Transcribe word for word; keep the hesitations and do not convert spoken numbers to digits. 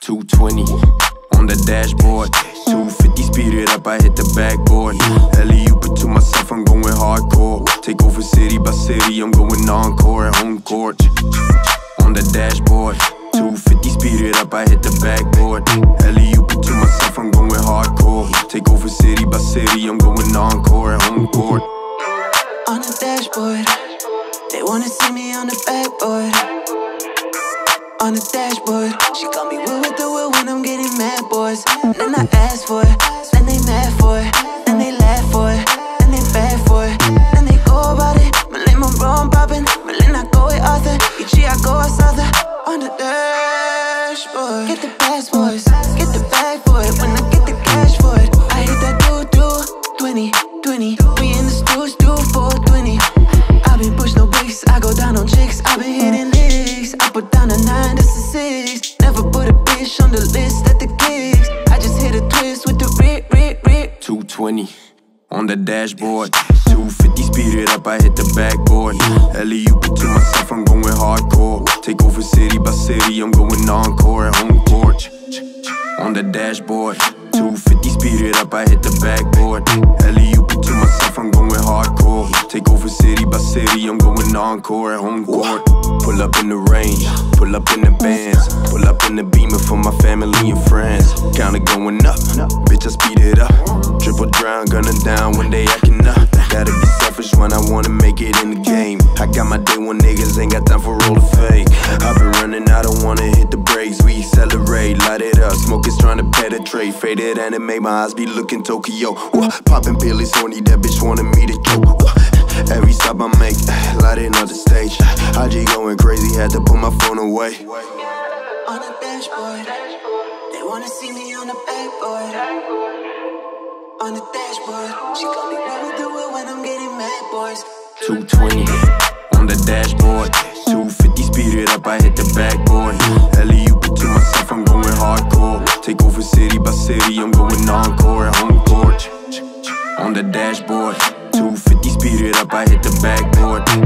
two twenty on the dashboard, two fifty speed it up, I hit the backboard. Alley-oop to myself, I'm going hardcore. Take over city by city, I'm going encore at home court. On the dashboard, two fifty speed it up, I hit the backboard. Alley-oop to myself, I'm going hardcore. Take over city by city, I'm going encore at home court. On the dashboard, they wanna see me on the backboard. On the dashboard, she call me wheel with the wheel when I'm getting mad boys. Then I ask for it, then they mad for it, then they laugh for it, then they bad for it, then they go about it. Malin, my bro, I'm poppin', Malin, I go with Arthur, E G, I go with Southern. On the dashboard, get the bad boys, get the bag for it. When I get the cash for it, I hit that do do twenty, twenty. We in the stool, stool for twenty. I been push no bricks, I go down on chicks, I been hitting licks. I put down a nine, that's a six. Never put a bitch on the list at the gigs. I just hit a twist with the rip, rip, rip. two twenty on the dashboard, two fifty speed it up, I hit the backboard. Alley-oop to myself, I'm going hardcore. Take over city by city, I'm going encore at home court. On the dashboard, two fifty speed it up, I hit the backboard. Alley-oop to myself, I'm going hardcore. Take over city by city, I'm going encore at home court. Pull up in the range, pull up in the bands, pull up in the beamer for my family and friends. Counter going up, bitch I speed it up. Triple drown, gunner down, one day I can up. Gotta be selfish when I wanna make it in the game. I got my day one, niggas ain't got time for roll of fake. I've been running, I don't wanna hit the brakes. We accelerate, light it up, smoke is trying to penetrate. Faded anime, my eyes be looking Tokyo. Poppin' pills, horny, that bitch wanted me to choke. Every stop I make, lighting on the stage. I just going crazy, had to put my phone away. On the dashboard, they wanna see me on the backboard. On the dashboard, she call me wheel with the wheel when I'm getting mad boys. two twenty on the dashboard, two fifty speed it up, I hit the backboard. Alley-oop to myself, I'm going hardcore. Take over city by city, I'm going encore at home court. On the dashboard, two fifty speed it up, I hit the backboard.